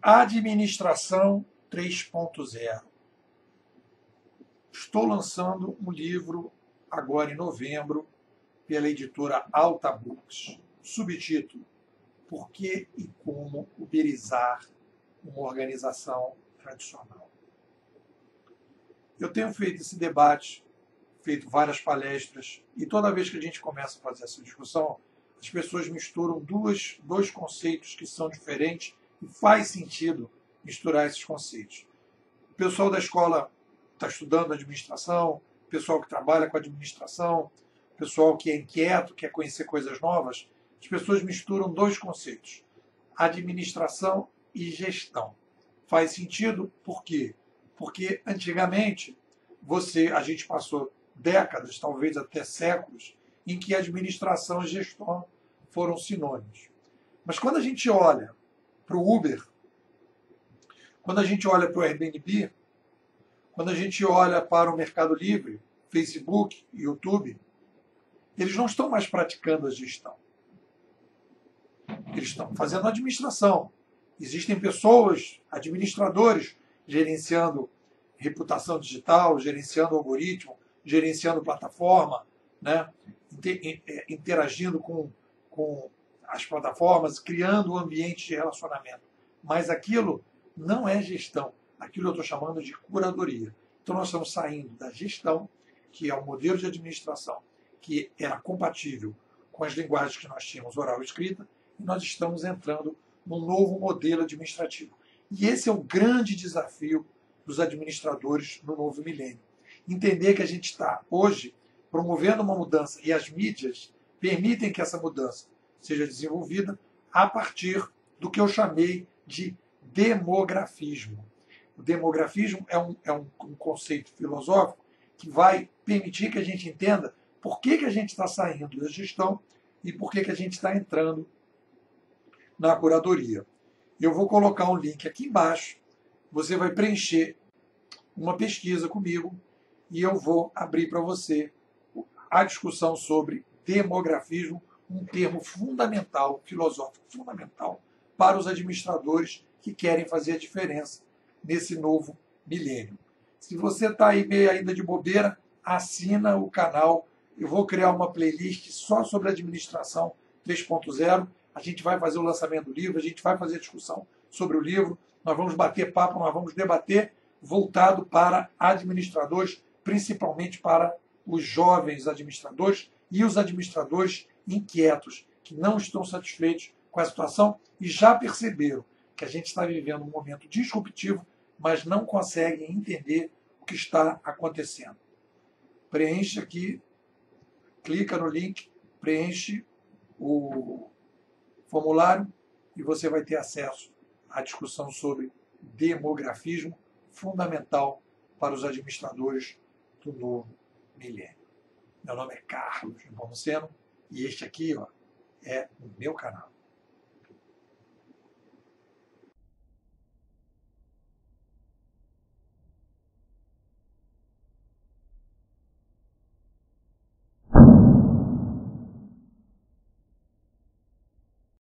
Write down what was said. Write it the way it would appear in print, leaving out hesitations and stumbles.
Administração 3.0. Estou lançando um livro agora em novembro pela editora Alta Books. Subtítulo: Por que e como uberizar uma organização tradicional? Eu tenho feito esse debate, feito várias palestras, e toda vez que a gente começa a fazer essa discussão, as pessoas misturam dois conceitos que são diferentes e faz sentido misturar esses conceitos. O pessoal da escola está estudando administração, o pessoal que trabalha com administração, o pessoal que é inquieto, quer conhecer coisas novas, as pessoas misturam dois conceitos, administração e gestão. Faz sentido por quê? Porque antigamente a gente passou décadas, talvez até séculos, em que administração e gestão foram sinônimos. Mas quando a gente olha para o Uber, quando a gente olha para o Airbnb, quando a gente olha para o Mercado Livre, Facebook e YouTube, eles não estão mais praticando a gestão. Eles estão fazendo administração. Existem pessoas, administradores, gerenciando reputação digital, gerenciando algoritmo, gerenciando plataforma, né? Interagindo com as plataformas, criando um ambiente de relacionamento. Mas aquilo não é gestão. Aquilo eu estou chamando de curadoria. Então nós estamos saindo da gestão, que é um modelo de administração, que era compatível com as linguagens que nós tínhamos, oral e escrita, e nós estamos entrando num novo modelo administrativo. E esse é o grande desafio dos administradores no novo milênio. Entender que a gente está, hoje, promovendo uma mudança, e as mídias permitem que essa mudança seja desenvolvida a partir do que eu chamei de demografismo. O demografismo é um conceito filosófico que vai permitir que a gente entenda por que a gente está saindo da gestão e por que a gente está entrando na curadoria. Eu vou colocar um link aqui embaixo, você vai preencher uma pesquisa comigo e eu vou abrir para você a discussão sobre demografismo, um termo fundamental, filosófico fundamental, para os administradores que querem fazer a diferença nesse novo milênio. Se você está aí meio ainda de bobeira, assina o canal. Eu vou criar uma playlist só sobre administração 3.0. A gente vai fazer o lançamento do livro, a gente vai fazer a discussão sobre o livro, nós vamos bater papo, nós vamos debater, voltado para administradores, principalmente para os jovens administradores e os administradores inquietos, que não estão satisfeitos com a situação e já perceberam que a gente está vivendo um momento disruptivo, mas não conseguem entender o que está acontecendo. Preenche aqui, clica no link, preenche o formulário e você vai ter acesso à discussão sobre demografismo, fundamental para os administradores do novo milênio. Meu nome é Carlos Nepomuceno e este aqui, ó, é o meu canal.